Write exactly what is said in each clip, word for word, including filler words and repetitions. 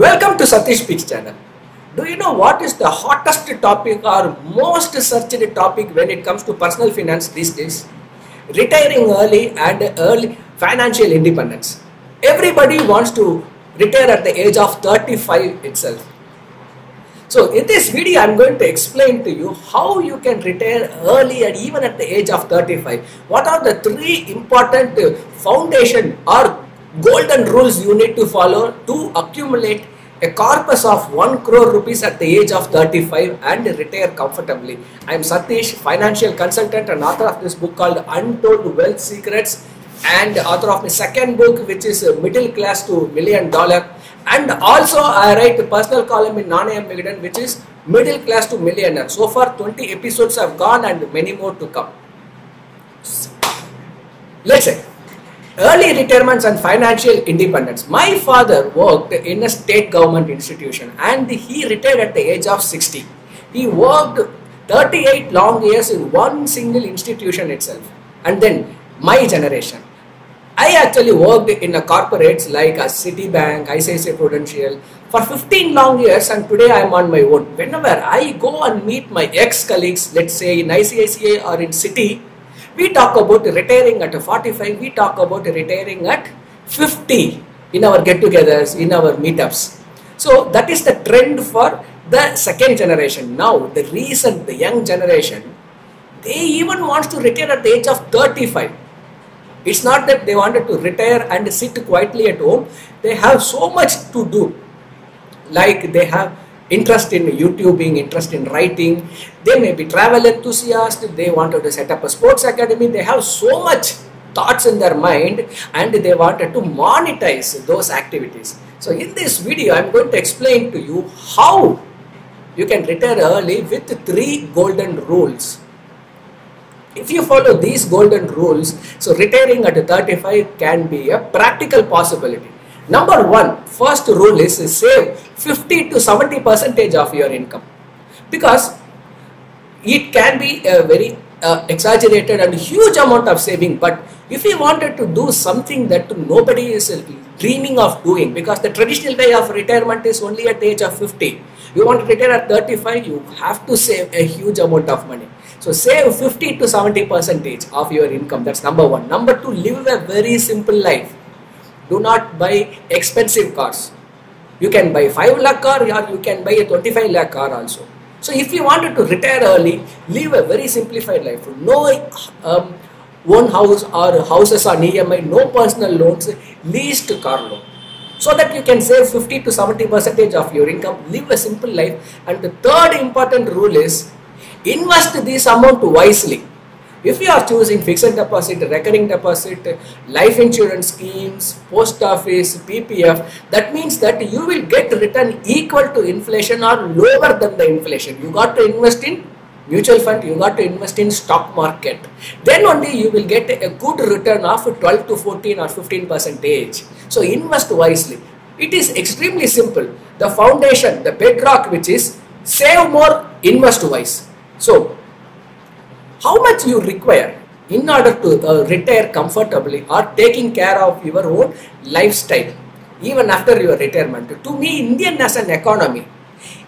Welcome to Satish Peaks channel. Do you know what is the hottest topic or most searched topic when it comes to personal finance these days? Retiring early and early financial independence. Everybody wants to retire at the age of thirty-five itself. So in this video I am going to explain to you how you can retire early and even at the age of thirty-five. What are the three important foundation or golden rules you need to follow to accumulate a corpus of one crore rupees at the age of thirty-five and retire comfortably. I am Satish, financial consultant and author of this book called Untold Wealth Secrets and author of my second book which is Middle Class to Million Dollar, and also I write a personal column in Nanayam which is Middle Class to Millionaire. So far twenty episodes have gone and many more to come. Let's say early retirements and financial independence. My father worked in a state government institution and he retired at the age of sixty. He worked thirty-eight long years in one single institution itself. And then my generation, I actually worked in a corporates like a Citibank, I C I C I Prudential for fifteen long years, and today I am on my own. Whenever I go and meet my ex-colleagues, let's say in I C I C I or in Citi, we talk about retiring at forty-five, we talk about retiring at fifty in our get-togethers, in our meetups. So that is the trend for the second generation. Now the recent, the young generation, they even want to retire at the age of thirty-five. It's not that they wanted to retire and sit quietly at home. They have so much to do, like they have interest in YouTubing, interest in writing, they may be travel enthusiasts, they wanted to set up a sports academy, they have so much thoughts in their mind and they wanted to monetize those activities. So in this video, I am going to explain to you how you can retire early with three golden rules. If you follow these golden rules, so retiring at thirty-five can be a practical possibility. Number one, first rule is save fifty to seventy percentage of your income, because it can be a very uh, exaggerated and huge amount of saving, but if you wanted to do something that nobody is dreaming of doing, because the traditional way of retirement is only at the age of fifty, you want to retire at thirty-five, you have to save a huge amount of money. So save fifty to seventy percentage of your income. That's number one. Number two, live a very simple life. Do not buy expensive cars. You can buy five lakh car or you can buy a twenty-five lakh car also. So if you wanted to retire early, live a very simplified life. No um, own house or houses on E M I, no personal loans, leased car loan. So that you can save fifty to seventy percentage of your income, live a simple life. And the third important rule is invest this amount wisely. If you are choosing fixed deposit, recurring deposit, life insurance schemes, post office, P P F, that means that you will get return equal to inflation or lower than the inflation. You got to invest in mutual fund, you got to invest in stock market. Then only you will get a good return of twelve to fourteen or fifteen percentage. So invest wisely. It is extremely simple. The foundation, the bedrock, which is save more, invest wise. So how much you require in order to uh, retire comfortably or taking care of your own lifestyle even after your retirement. To me, Indian as an economy,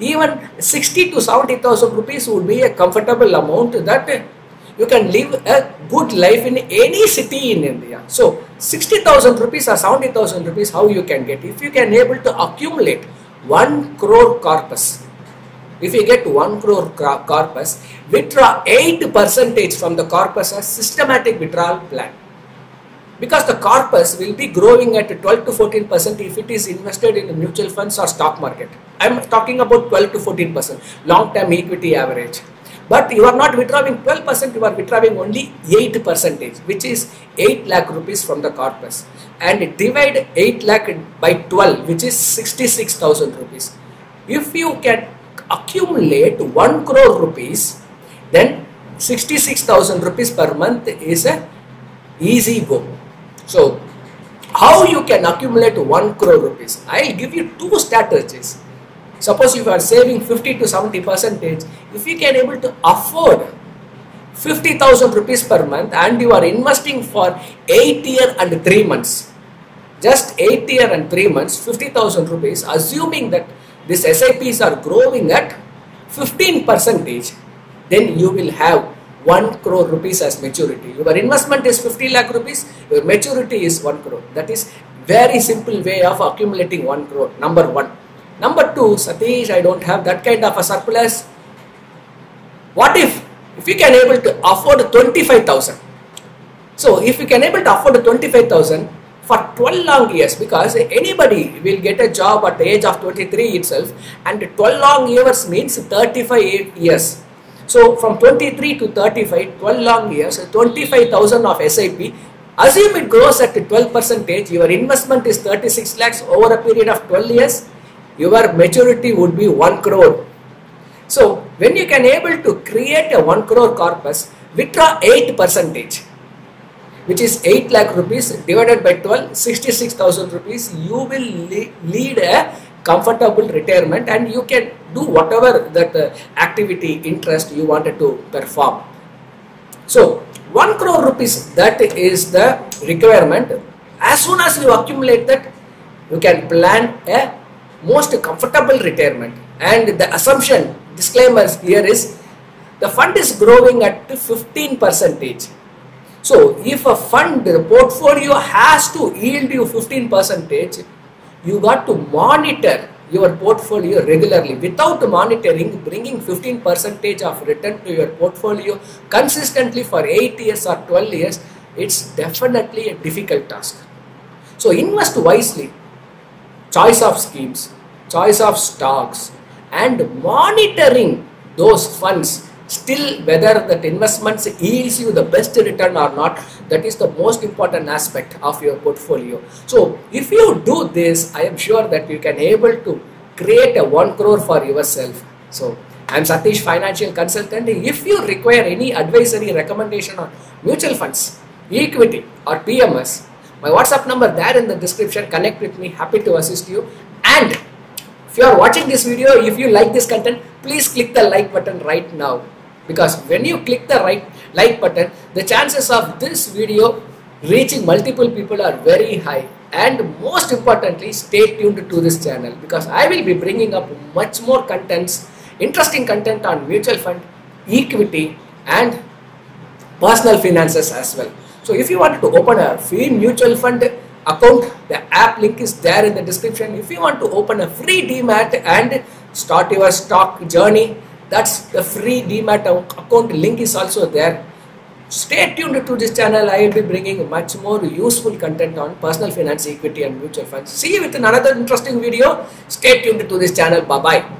even sixty to seventy thousand rupees would be a comfortable amount that you can live a good life in any city in India. So sixty thousand rupees or seventy thousand rupees, how you can get? If you can able to accumulate one crore corpus. If you get one crore corpus, withdraw eight percentage from the corpus as systematic withdrawal plan. Because the corpus will be growing at twelve to fourteen percent if it is invested in mutual funds or stock market. I am talking about twelve to fourteen percent, long term equity average. But you are not withdrawing twelve percent, you are withdrawing only eight percentage, which is eight lakh rupees from the corpus. And divide eight lakh by twelve, which is sixty-six thousand rupees. If you can accumulate one crore rupees, then sixty-six thousand rupees per month is a easy go. So how you can accumulate one crore rupees? I'll give you two strategies. Suppose you are saving fifty to seventy percentage, if you can able to afford fifty thousand rupees per month and you are investing for eight years and three months, just eight year and three months, fifty thousand rupees, assuming that these S I Ps are growing at fifteen percentage, then you will have one crore rupees as maturity. Your investment is fifty lakh rupees, your maturity is one crore. That is very simple way of accumulating one crore, number one. Number two, Satish, I don't have that kind of a surplus. What if, if you can able to afford twenty-five thousand? So if you can able to afford twenty-five thousand for twelve long years, because anybody will get a job at the age of twenty-three itself, and twelve long years means thirty-five years. So from twenty-three to thirty-five, twelve long years, twenty-five thousand of S I P, assume it grows at twelve percentage, your investment is thirty-six lakhs over a period of twelve years, your maturity would be one crore. So when you can able to create a one crore corpus, withdraw eight percentage, which is eight lakh rupees divided by twelve, sixty-six thousand rupees, you will le lead a comfortable retirement, and you can do whatever that uh, activity interest you wanted to perform. So one crore rupees, that is the requirement. As soon as you accumulate that, you can plan a most comfortable retirement. And the assumption, disclaimers here is, the fund is growing at fifteen percentage. So if a fund, the portfolio has to yield you fifteen percentage, you got to monitor your portfolio regularly. Without monitoring, bringing fifteen percentage of return to your portfolio consistently for eight years or twelve years, it's definitely a difficult task. So invest wisely, choice of schemes, choice of stocks, and monitoring those funds still, whether that investments yields you the best return or not, that is the most important aspect of your portfolio. So if you do this, I am sure that you can able to create a one crore for yourself. So I am Satish, financial consultant. If you require any advisory recommendation on mutual funds, equity or P M S, my WhatsApp number there in the description, connect with me, happy to assist you. And if you are watching this video, if you like this content, please click the like button right now, because when you click the right like button, the chances of this video reaching multiple people are very high. And most importantly, stay tuned to this channel, because I will be bringing up much more contents, interesting content on mutual fund, equity and personal finances as well. So if you want to open a free mutual fund account, the app link is there in the description. If you want to open a free demat and start your stock journey, that's the free demat account link is also there. Stay tuned to this channel. I will be bringing much more useful content on personal finance, equity and mutual funds. See you with another interesting video. Stay tuned to this channel. Bye bye.